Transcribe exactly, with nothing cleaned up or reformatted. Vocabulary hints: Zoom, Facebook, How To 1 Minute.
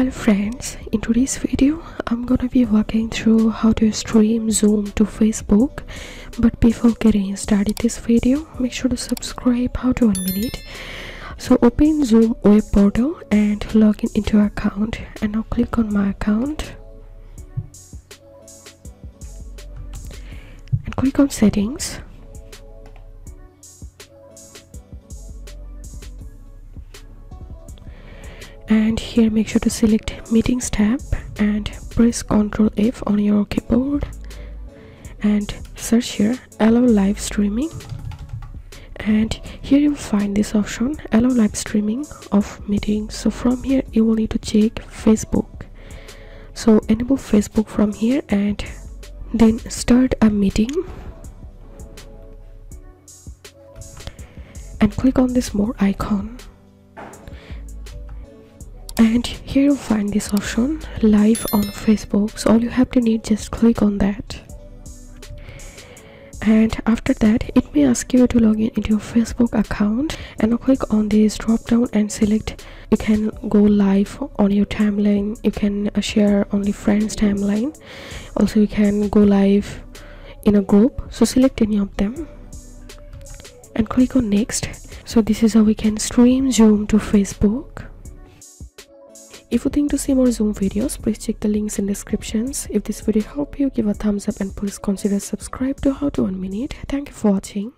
Hello friends, in today's video I'm gonna be walking through how to stream Zoom to Facebook. But before getting started this video, make sure to subscribe How To one minute. So open Zoom web portal and log in into your account, and now click on my account and click on settings. And here make sure to select meetings tab and press control F on your keyboard and search here allow live streaming, and here you will find this option allow live streaming of meetings. So from here you will need to check Facebook, so enable Facebook from here and then start a meeting and click on this more icon. And here you'll find this option live on Facebook, so all you have to need just click on that, and after that it may ask you to log in into your Facebook account, and now click on this drop down and select. You can go live on your timeline, you can share only friends timeline, also you can go live in a group, so select any of them and click on next. So this is how we can stream Zoom to Facebook. If you think to see more Zoom videos, please check the links in descriptions. If this video helped you, give a thumbs up and please consider subscribe to How To one minute. Thank you for watching.